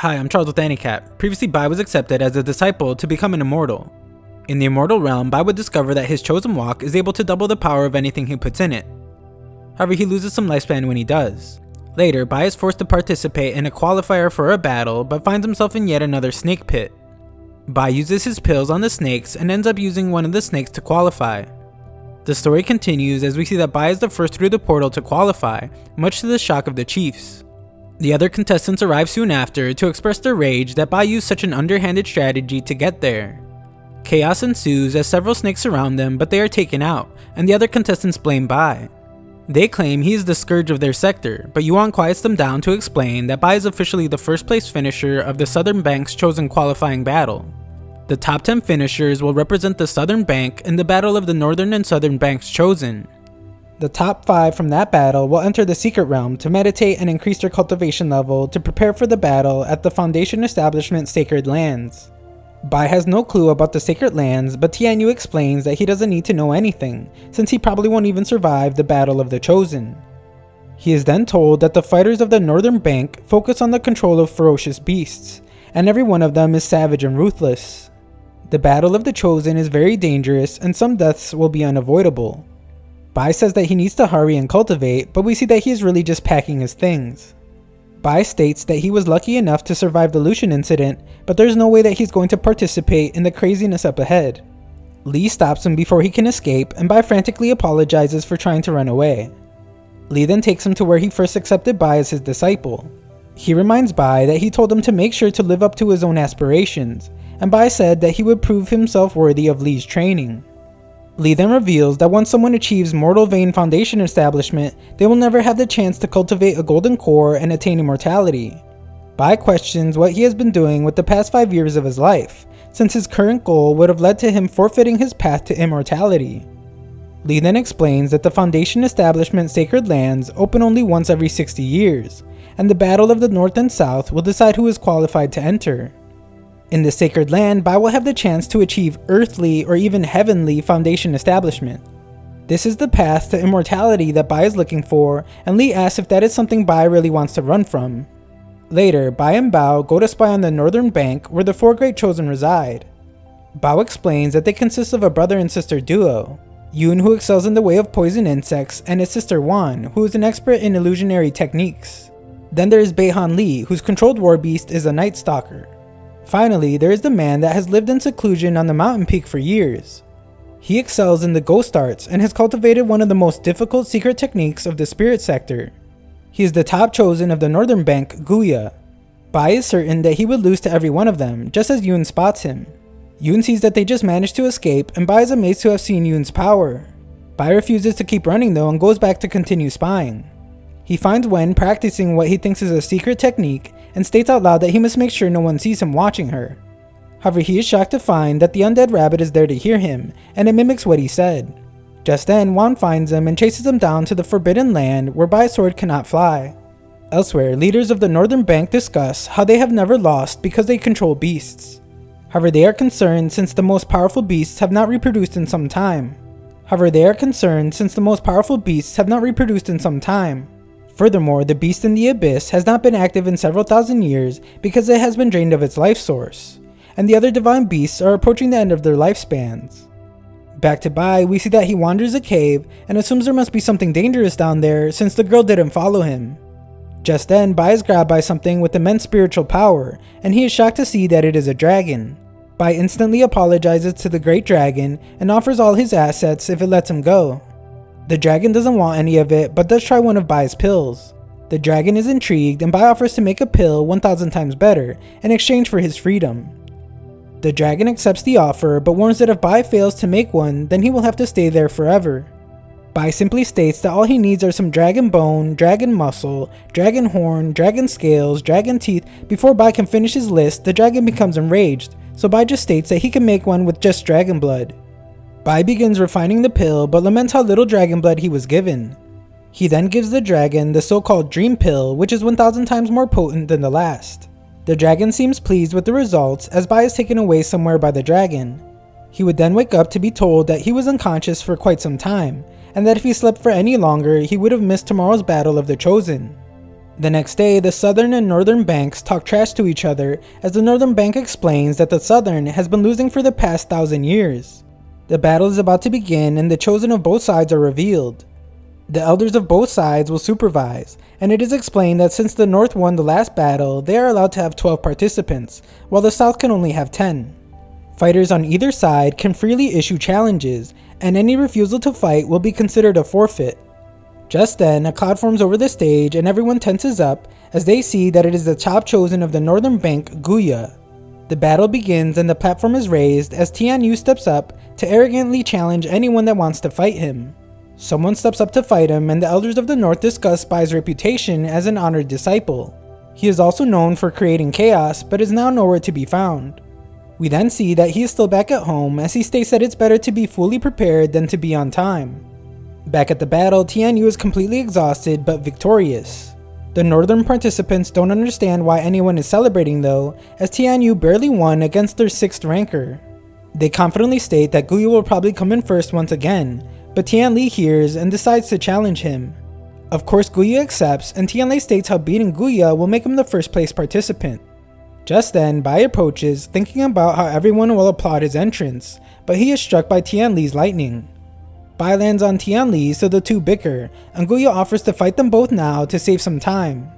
Hi, I'm Charles with AniCap. Previously, Bai was accepted as a disciple to become an immortal. In the immortal realm, Bai would discover that his chosen wok is able to double the power of anything he puts in it. However, he loses some lifespan when he does. Later, Bai is forced to participate in a qualifier for a battle, but finds himself in yet another snake pit. Bai uses his pills on the snakes and ends up using one of the snakes to qualify. The story continues as we see that Bai is the first through the portal to qualify, much to the shock of the chiefs. The other contestants arrive soon after to express their rage that Bai used such an underhanded strategy to get there. Chaos ensues as several snakes surround them, but they are taken out, and the other contestants blame Bai. They claim he is the scourge of their sector, but Yuan quiets them down to explain that Bai is officially the first place finisher of the Southern Bank's chosen qualifying battle. The top 10 finishers will represent the Southern Bank in the battle of the Northern and Southern Banks chosen. The top 5 from that battle will enter the Secret Realm to meditate and increase their cultivation level to prepare for the battle at the Foundation Establishment Sacred Lands. Bai has no clue about the Sacred Lands, but Tianyu explains that he doesn't need to know anything, since he probably won't even survive the Battle of the Chosen. He is then told that the fighters of the Northern Bank focus on the control of ferocious beasts, and every one of them is savage and ruthless. The Battle of the Chosen is very dangerous and some deaths will be unavoidable. Bai says that he needs to hurry and cultivate, but we see that he is really just packing his things. Bai states that he was lucky enough to survive the Lucian incident, but there's no way that he's going to participate in the craziness up ahead. Lee stops him before he can escape, and Bai frantically apologizes for trying to run away. Lee then takes him to where he first accepted Bai as his disciple. He reminds Bai that he told him to make sure to live up to his own aspirations, and Bai said that he would prove himself worthy of Lee's training. Lee then reveals that once someone achieves Mortal Vein Foundation Establishment, they will never have the chance to cultivate a golden core and attain immortality. Bai questions what he has been doing with the past 5 years of his life, since his current goal would have led to him forfeiting his path to immortality. Lee then explains that the Foundation Establishment Sacred Lands open only once every 60 years, and the Battle of the North and South will decide who is qualified to enter. In the Sacred Land, Bai will have the chance to achieve earthly or even heavenly foundation establishment. This is the path to immortality that Bai is looking for, and Lee asks if that is something Bai really wants to run from. Later, Bai and Bao go to spy on the Northern Bank where the 4 Great Chosen reside. Bao explains that they consist of a brother and sister duo, Yun, who excels in the way of poison insects, and his sister Wan, who is an expert in illusionary techniques. Then there is Beihan Li, whose controlled war beast is a Night Stalker. Finally, there is the man that has lived in seclusion on the mountain peak for years. He excels in the ghost arts and has cultivated one of the most difficult secret techniques of the spirit sector. He is the top chosen of the Northern Bank, Guya. Bai is certain that he would lose to every one of them, just as Yun spots him. Yun sees that they just managed to escape, and Bai is amazed to have seen Yun's power. Bai refuses to keep running though and goes back to continue spying. He finds Wen practicing what he thinks is a secret technique and states out loud that he must make sure no one sees him watching her. However, he is shocked to find that the undead rabbit is there to hear him, and it mimics what he said. Just then, Wan finds him and chases him down to the Forbidden Land where Bai's sword cannot fly. Elsewhere, leaders of the Northern Bank discuss how they have never lost because they control beasts. However, they are concerned since the most powerful beasts have not reproduced in some time. Furthermore, the beast in the abyss has not been active in several thousand years because it has been drained of its life source, and the other divine beasts are approaching the end of their lifespans. Back to Bai, we see that he wanders a cave and assumes there must be something dangerous down there since the girl didn't follow him. Just then, Bai is grabbed by something with immense spiritual power, and he is shocked to see that it is a dragon. Bai instantly apologizes to the great dragon and offers all his assets if it lets him go. The dragon doesn't want any of it, but does try one of Bai's pills. The dragon is intrigued, and Bai offers to make a pill 1,000 times better in exchange for his freedom. The dragon accepts the offer, but warns that if Bai fails to make one, then he will have to stay there forever. Bai simply states that all he needs are some dragon bone, dragon muscle, dragon horn, dragon scales, dragon teeth. Before Bai can finish his list, the dragon becomes enraged, so Bai just states that he can make one with just dragon blood. Bai begins refining the pill, but laments how little dragon blood he was given. He then gives the dragon the so-called dream pill, which is 1,000 times more potent than the last. The dragon seems pleased with the results, as Bai is taken away somewhere by the dragon. He would then wake up to be told that he was unconscious for quite some time, and that if he slept for any longer, he would have missed tomorrow's Battle of the Chosen. The next day, the southern and northern banks talk trash to each other as the northern bank explains that the southern has been losing for the past 1,000 years. The battle is about to begin and the chosen of both sides are revealed. The elders of both sides will supervise, and it is explained that since the north won the last battle, they are allowed to have 12 participants, while the south can only have 10. Fighters on either side can freely issue challenges, and any refusal to fight will be considered a forfeit. Just then, a cloud forms over the stage and everyone tenses up as they see that it is the top chosen of the northern bank, Guya. The battle begins and the platform is raised as Tianyi steps up to arrogantly challenge anyone that wants to fight him. Someone steps up to fight him, and the elders of the north discuss Bai's reputation as an honored disciple. He is also known for creating chaos, but is now nowhere to be found. We then see that he is still back at home as he states that it's better to be fully prepared than to be on time. Back at the battle, Tianyi is completely exhausted but victorious. The northern participants don't understand why anyone is celebrating though, as Tianyi barely won against their 6th ranker. They confidently state that Guya will probably come in first once again, but Tianyi hears and decides to challenge him. Of course Guya accepts, and Tianyi states how beating Guya will make him the first place participant. Just then, Bai approaches, thinking about how everyone will applaud his entrance, but he is struck by Tianyi's lightning. Bai lands on Tianyi, so the two bicker, and Guya offers to fight them both now to save some time.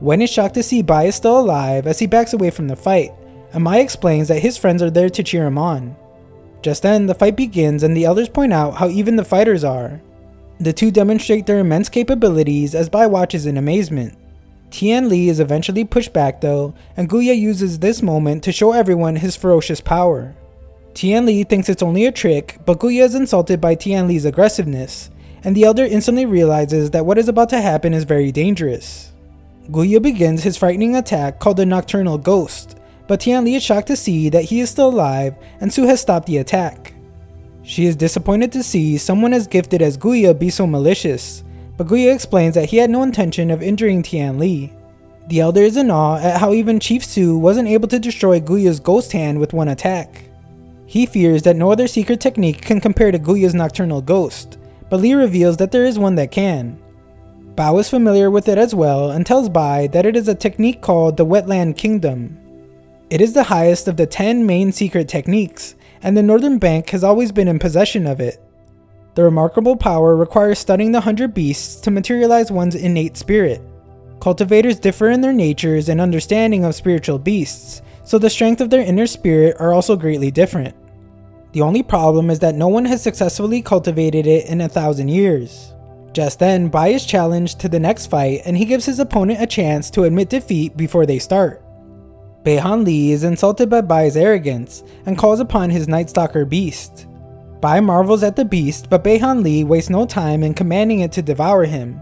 Wen is shocked to see Bai is still alive as he backs away from the fight, and Mai explains that his friends are there to cheer him on. Just then, the fight begins and the elders point out how even the fighters are. The two demonstrate their immense capabilities as Bai watches in amazement. Tianyi is eventually pushed back though, and Guya uses this moment to show everyone his ferocious power. Tianyi thinks it's only a trick, but Guya is insulted by Tianyi's aggressiveness, and the elder instantly realizes that what is about to happen is very dangerous. Guya begins his frightening attack called the Nocturnal Ghost, but Tianyi is shocked to see that he is still alive and Su has stopped the attack. She is disappointed to see someone as gifted as Guya be so malicious, but Guya explains that he had no intention of injuring Tianyi. The elder is in awe at how even Chief Su wasn't able to destroy Guya's ghost hand with one attack. He fears that no other secret technique can compare to Guya's Nocturnal Ghost, but Li reveals that there is one that can. Bao is familiar with it as well and tells Bai that it is a technique called the Wetland Kingdom. It is the highest of the 10 main secret techniques, and the Northern Bank has always been in possession of it. The remarkable power requires studying the 100 beasts to materialize one's innate spirit. Cultivators differ in their natures and understanding of spiritual beasts, so the strength of their inner spirit are also greatly different. The only problem is that no one has successfully cultivated it in 1,000 years. Just then, Bai is challenged to the next fight and he gives his opponent a chance to admit defeat before they start. Beihan Li is insulted by Bai's arrogance and calls upon his Night Stalker beast. Bai marvels at the beast, but Beihan Li wastes no time in commanding it to devour him.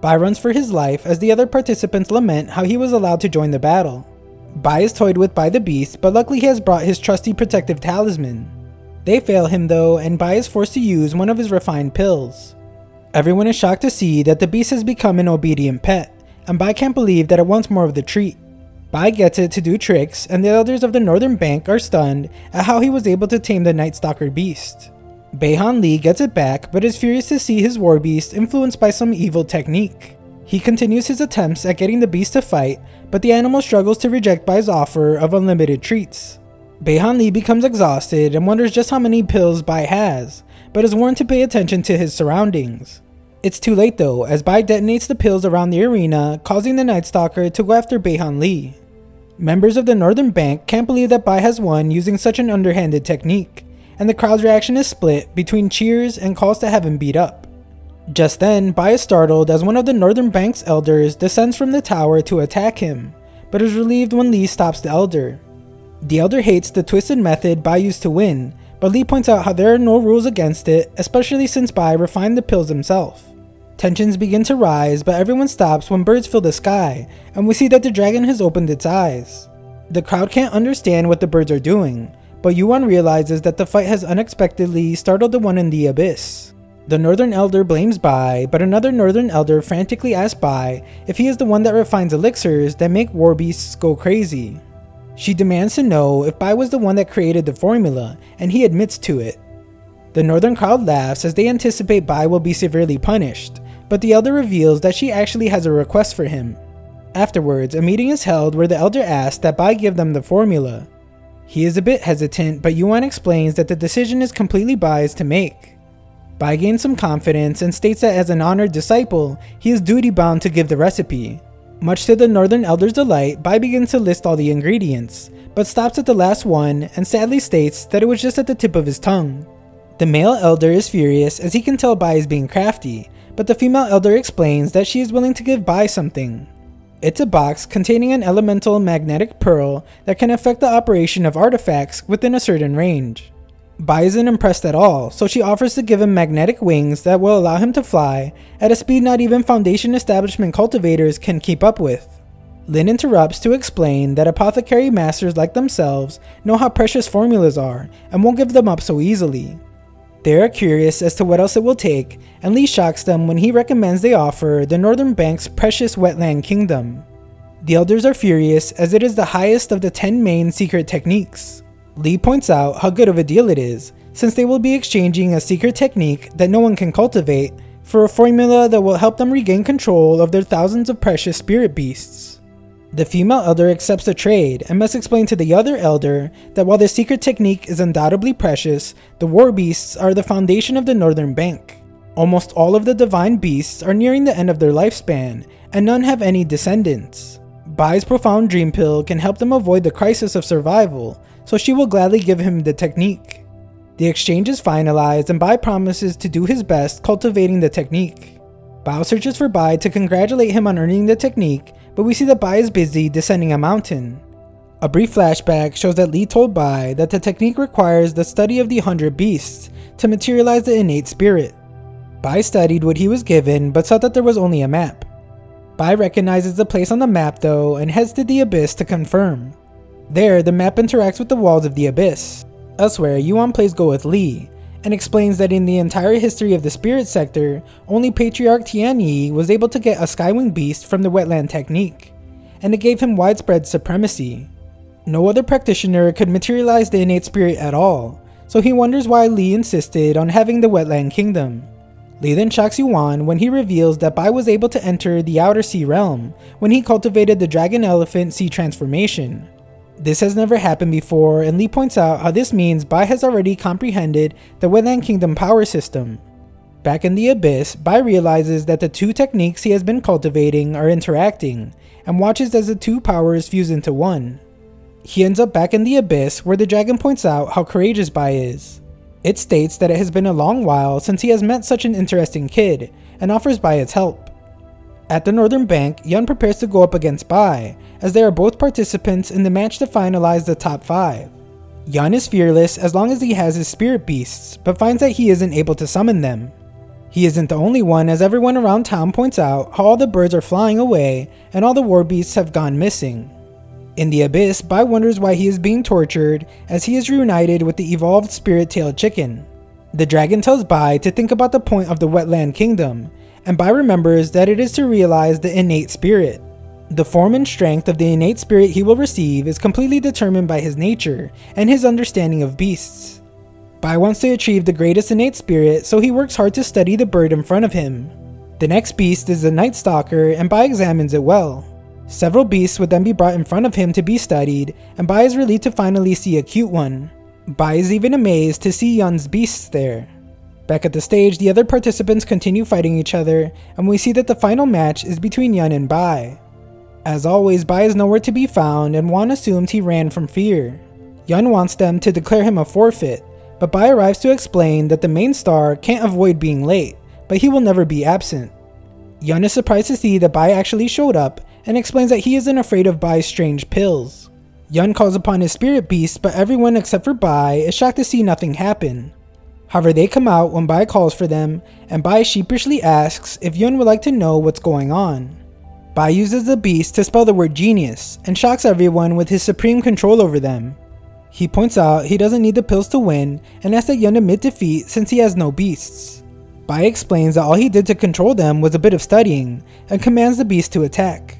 Bai runs for his life as the other participants lament how he was allowed to join the battle. Bai is toyed with by the beast, but luckily he has brought his trusty protective talisman. They fail him though, and Bai is forced to use one of his refined pills. Everyone is shocked to see that the beast has become an obedient pet, and Bai can't believe that it wants more of the treat. Bai gets it to do tricks, and the elders of the northern bank are stunned at how he was able to tame the Night Stalker beast. Beihan Li gets it back, but is furious to see his war beast influenced by some evil technique. He continues his attempts at getting the beast to fight, but the animal struggles to reject Bai's offer of unlimited treats. Beihan Li becomes exhausted and wonders just how many pills Bai has, but is warned to pay attention to his surroundings. It's too late though, as Bai detonates the pills around the arena, causing the Night Stalker to go after Beihan Li. Members of the Northern Bank can't believe that Bai has won using such an underhanded technique, and the crowd's reaction is split between cheers and calls to have him beat up. Just then, Bai is startled as one of the Northern Bank's elders descends from the tower to attack him, but is relieved when Li stops the elder. The elder hates the twisted method Bai used to win, but Li points out how there are no rules against it, especially since Bai refined the pills himself. Tensions begin to rise, but everyone stops when birds fill the sky, and we see that the dragon has opened its eyes. The crowd can't understand what the birds are doing, but Yuan realizes that the fight has unexpectedly startled the one in the abyss. The northern elder blames Bai, but another northern elder frantically asks Bai if he is the one that refines elixirs that make war beasts go crazy. She demands to know if Bai was the one that created the formula, and he admits to it. The northern crowd laughs as they anticipate Bai will be severely punished, but the elder reveals that she actually has a request for him. Afterwards, a meeting is held where the elder asks that Bai give them the formula. He is a bit hesitant, but Yuan explains that the decision is completely Bai's to make. Bai gains some confidence and states that as an honored disciple, he is duty-bound to give the recipe. Much to the Northern Elder's delight, Bai begins to list all the ingredients, but stops at the last one and sadly states that it was just at the tip of his tongue. The male elder is furious as he can tell Bai is being crafty, but the female elder explains that she is willing to give Bai something. It's a box containing an elemental magnetic pearl that can affect the operation of artifacts within a certain range. Bai isn't impressed at all, so she offers to give him magnetic wings that will allow him to fly at a speed not even Foundation establishment cultivators can keep up with. Lin interrupts to explain that apothecary masters like themselves know how precious formulas are and won't give them up so easily. They are curious as to what else it will take, and Lee shocks them when he recommends they offer the Northern Bank's precious Wetland Kingdom. The elders are furious as it is the highest of the 10 main secret techniques. Lee points out how good of a deal it is, since they will be exchanging a secret technique that no one can cultivate for a formula that will help them regain control of their thousands of precious spirit beasts. The female elder accepts the trade and must explain to the other elder that while the secret technique is undoubtedly precious, the war beasts are the foundation of the Northern Bank. Almost all of the divine beasts are nearing the end of their lifespan, and none have any descendants. Bai's profound dream pill can help them avoid the crisis of survival, so she will gladly give him the technique. The exchange is finalized and Bai promises to do his best cultivating the technique. Bao searches for Bai to congratulate him on earning the technique, but we see that Bai is busy descending a mountain. A brief flashback shows that Lee told Bai that the technique requires the study of the 100 beasts to materialize the innate spirit. Bai studied what he was given but saw that there was only a map. Bai recognizes the place on the map though and heads to the abyss to confirm. There, the map interacts with the walls of the abyss. Elsewhere, Yuan plays Go with Lee and explains that in the entire history of the spirit sector, only Patriarch Tianyi was able to get a Skywing Beast from the Wetland technique, and it gave him widespread supremacy. No other practitioner could materialize the innate spirit at all, so he wonders why Lee insisted on having the Wetland Kingdom. Lee then shocks Yuan when he reveals that Bai was able to enter the Outer Sea Realm when he cultivated the Dragon Elephant Sea Transformation. This has never happened before, and Lee points out how this means Bai has already comprehended the Wetland Kingdom power system. Back in the abyss, Bai realizes that the two techniques he has been cultivating are interacting, and watches as the two powers fuse into one. He ends up back in the abyss, where the dragon points out how courageous Bai is. It states that it has been a long while since he has met such an interesting kid, and offers Bai its help. At the Northern Bank, Yun prepares to go up against Bai, as they are both participants in the match to finalize the top 5. Yun is fearless as long as he has his spirit beasts, but finds that he isn't able to summon them. He isn't the only one, as everyone around town points out how all the birds are flying away and all the war beasts have gone missing. In the abyss, Bai wonders why he is being tortured, as he is reunited with the evolved spirit-tailed chicken. The dragon tells Bai to think about the point of the Wetland Kingdom, and Bai remembers that it is to realize the innate spirit. The form and strength of the innate spirit he will receive is completely determined by his nature and his understanding of beasts. Bai wants to achieve the greatest innate spirit, so he works hard to study the bird in front of him. The next beast is the Night Stalker, and Bai examines it well. Several beasts would then be brought in front of him to be studied, and Bai is relieved to finally see a cute one. Bai is even amazed to see Yun's beasts there. Back at the stage, the other participants continue fighting each other, and we see that the final match is between Yun and Bai. As always, Bai is nowhere to be found, and Wan assumes he ran from fear. Yun wants them to declare him a forfeit, but Bai arrives to explain that the main star can't avoid being late, but he will never be absent. Yun is surprised to see that Bai actually showed up, and explains that he isn't afraid of Bai's strange pills. Yun calls upon his spirit beast, but everyone except for Bai is shocked to see nothing happen. However, they come out when Bai calls for them, and Bai sheepishly asks if Yun would like to know what's going on. Bai uses the beast to spell the word genius, and shocks everyone with his supreme control over them. He points out he doesn't need the pills to win, and asks that Yun admit defeat since he has no beasts. Bai explains that all he did to control them was a bit of studying, and commands the beast to attack.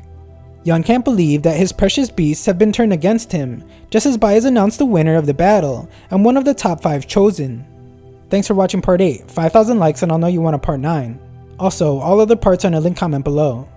Yun can't believe that his precious beasts have been turned against him, just as Bai is announced the winner of the battle, and one of the top 5 chosen. Thanks for watching part 8, 5,000 likes and I'll know you want a part 9. Also, all other parts are in a link comment below.